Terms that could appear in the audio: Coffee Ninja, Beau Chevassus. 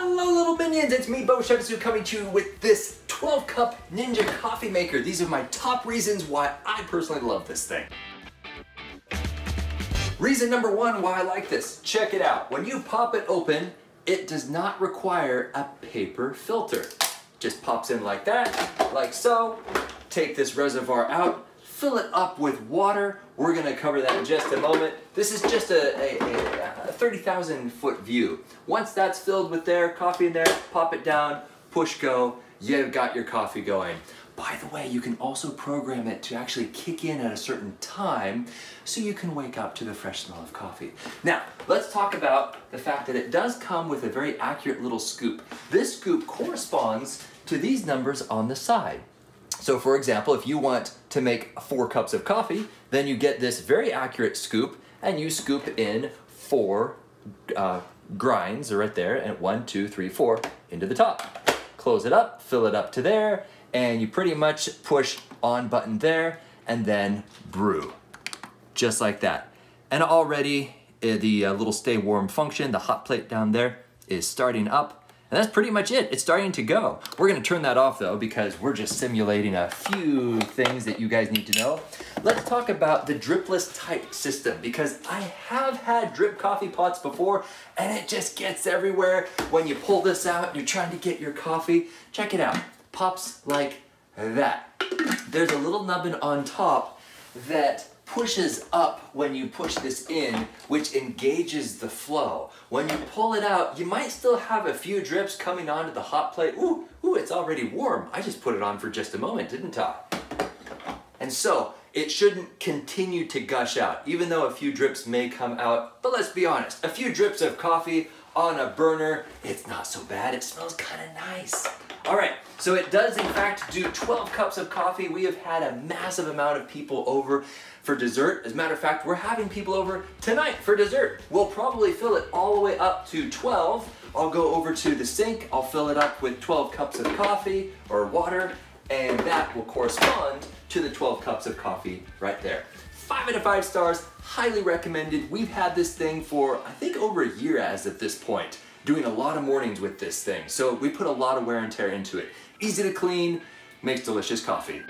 Hello little minions, it's me Beau Chevassus coming to you with this 12-cup Ninja coffee maker. These are my top reasons why I personally love this thing. Reason number one why I like this, check it out. When you pop it open, it does not require a paper filter. Just pops in like that, like so. Take this reservoir out, fill it up with water. We're gonna cover that in just a moment. This is just a 30,000 foot view. Once that's filled with there, coffee in there, pop it down, push go, you've got your coffee going. By the way, you can also program it to actually kick in at a certain time so you can wake up to the fresh smell of coffee. Now, let's talk about the fact that it does come with a very accurate little scoop. This scoop corresponds to these numbers on the side. So for example, if you want to make 4 cups of coffee, then you get this very accurate scoop and you scoop in 4 grinds right there, and 1, 2, 3, 4 into the top. Close it up, fill it up to there, and you pretty much push on button there and then brew, just like that. And already the little stay warm function, the hot plate down there, is starting up. And that's pretty much it, it's starting to go. We're gonna turn that off though because we're just simulating a few things that you guys need to know. Let's talk about the dripless type system because I have had drip coffee pots before and it just gets everywhere. When you pull this out and you're trying to get your coffee, check it out. Pops like that. There's a little nubbin on top that pushes up when you push this in, which engages the flow. When you pull it out, you might still have a few drips coming onto the hot plate. Ooh, it's already warm. I just put it on for just a moment, didn't I? And so it shouldn't continue to gush out, even though a few drips may come out. But let's be honest, a few drips of coffee on a burner, it's not so bad. It smells kind of nice. All right, so it does in fact do 12 cups of coffee. We have had a massive amount of people over for dessert. As a matter of fact, we're having people over tonight for dessert. We'll probably fill it all the way up to 12. I'll go over to the sink. I'll fill it up with 12 cups of coffee or water, and that will correspond to the 12 cups of coffee right there. 5 out of 5 stars, highly recommended. We've had this thing for, I think, over a year as at this point. Doing a lot of mornings with this thing. So we put a lot of wear and tear into it. Easy to clean, makes delicious coffee.